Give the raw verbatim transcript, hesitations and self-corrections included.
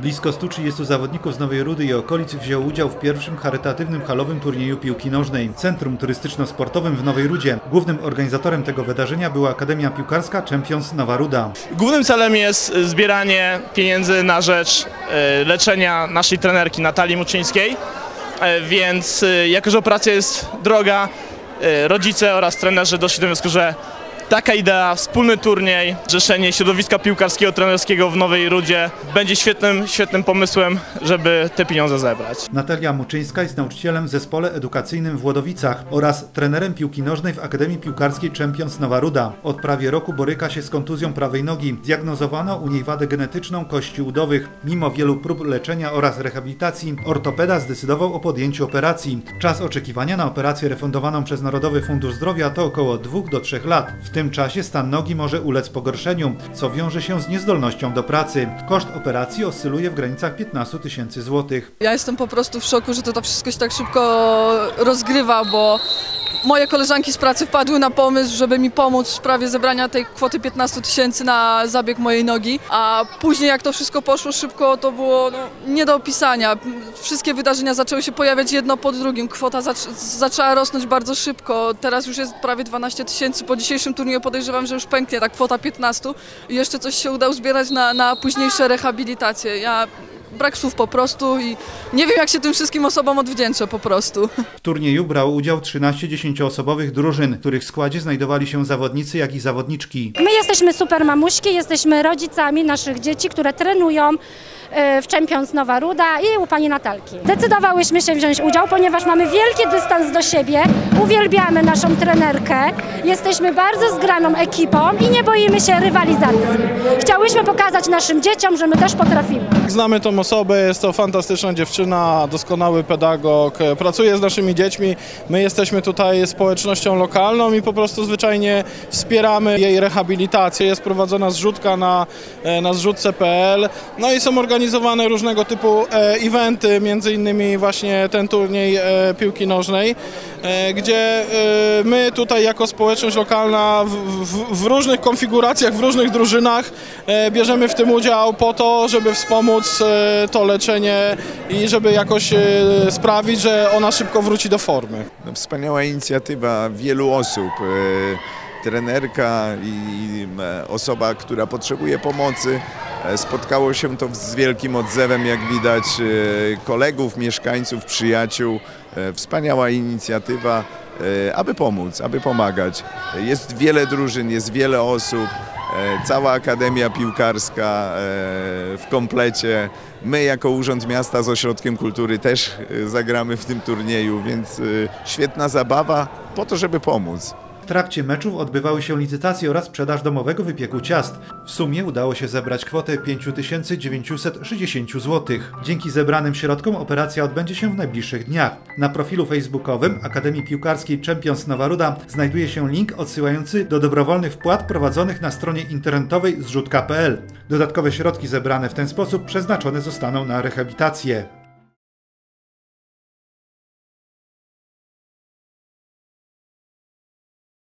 Blisko stu trzydziestu zawodników z Nowej Rudy i okolic wzięło udział w pierwszym charytatywnym halowym turnieju piłki nożnej. Centrum turystyczno-sportowym w Nowej Rudzie. Głównym organizatorem tego wydarzenia była Akademia Piłkarska Champions Nowa Ruda. Głównym celem jest zbieranie pieniędzy na rzecz leczenia naszej trenerki Natalii Muczyńskiej, więc jako że operacja jest droga, rodzice oraz trenerzy doszli do wniosku, że taka idea, wspólny turniej, zrzeszenie środowiska piłkarskiego, trenerskiego w Nowej Rudzie będzie świetnym, świetnym pomysłem, żeby te pieniądze zebrać. Natalia Muczyńska jest nauczycielem w Zespole Edukacyjnym w Łodowicach oraz trenerem piłki nożnej w Akademii Piłkarskiej Champions Nowa Ruda. Od prawie roku boryka się z kontuzją prawej nogi. Zdiagnozowano u niej wadę genetyczną kości udowych. Mimo wielu prób leczenia oraz rehabilitacji ortopeda zdecydował o podjęciu operacji. Czas oczekiwania na operację refundowaną przez Narodowy Fundusz Zdrowia to około dwóch do trzech lat. W tym czasie stan nogi może ulec pogorszeniu, co wiąże się z niezdolnością do pracy. Koszt operacji oscyluje w granicach piętnastu tysięcy złotych. Ja jestem po prostu w szoku, że to, to wszystko się tak szybko rozgrywa, bo moje koleżanki z pracy wpadły na pomysł, żeby mi pomóc w sprawie zebrania tej kwoty piętnastu tysięcy na zabieg mojej nogi, a później jak to wszystko poszło szybko, to było no, nie do opisania. Wszystkie wydarzenia zaczęły się pojawiać jedno po drugim, kwota zac zaczęła rosnąć bardzo szybko, teraz już jest prawie dwanaście tysięcy, po dzisiejszym turnieju podejrzewam, że już pęknie ta kwota piętnastu i jeszcze coś się udało zbierać na, na późniejsze rehabilitacje. Ja... Brak słów po prostu i nie wiem, jak się tym wszystkim osobom odwdzięczę po prostu. W turnieju brał udział trzynaście dziesięcioosobowych drużyn, w których składzie znajdowali się zawodnicy, jak i zawodniczki. My jesteśmy super mamuśki, jesteśmy rodzicami naszych dzieci, które trenują w Champions Nowa Ruda i u pani Natalki. Zdecydowałyśmy się wziąć udział, ponieważ mamy wielki dystans do siebie, uwielbiamy naszą trenerkę, jesteśmy bardzo zgraną ekipą i nie boimy się rywalizacji. Chciałyśmy pokazać naszym dzieciom, że my też potrafimy. Znamy tą osobę, jest to fantastyczna dziewczyna, doskonały pedagog, pracuje z naszymi dziećmi, my jesteśmy tutaj społecznością lokalną i po prostu zwyczajnie wspieramy jej rehabilitację, jest prowadzona zrzutka na, na zrzutce kropka pe el, no i są organizowane różnego typu eventy, między innymi właśnie ten turniej piłki nożnej, gdzie my tutaj jako społeczność lokalna w, w, w różnych konfiguracjach, w różnych drużynach bierzemy w tym udział po to, żeby wspomóc to leczenie i żeby jakoś sprawić, że ona szybko wróci do formy. No, wspaniała inicjatywa wielu osób. Trenerka i osoba, która potrzebuje pomocy. Spotkało się to z wielkim odzewem, jak widać, kolegów, mieszkańców, przyjaciół. Wspaniała inicjatywa, aby pomóc, aby pomagać. Jest wiele drużyn, jest wiele osób. Cała Akademia Piłkarska w komplecie. My jako Urząd Miasta z Ośrodkiem Kultury też zagramy w tym turnieju, więc świetna zabawa po to, żeby pomóc. W trakcie meczów odbywały się licytacje oraz sprzedaż domowego wypieku ciast. W sumie udało się zebrać kwotę pięć tysięcy dziewięćset sześćdziesiąt zł. Dzięki zebranym środkom operacja odbędzie się w najbliższych dniach. Na profilu facebookowym Akademii Piłkarskiej Champions Nowa Ruda znajduje się link odsyłający do dobrowolnych wpłat prowadzonych na stronie internetowej zrzutka kropka pe el. Dodatkowe środki zebrane w ten sposób przeznaczone zostaną na rehabilitację.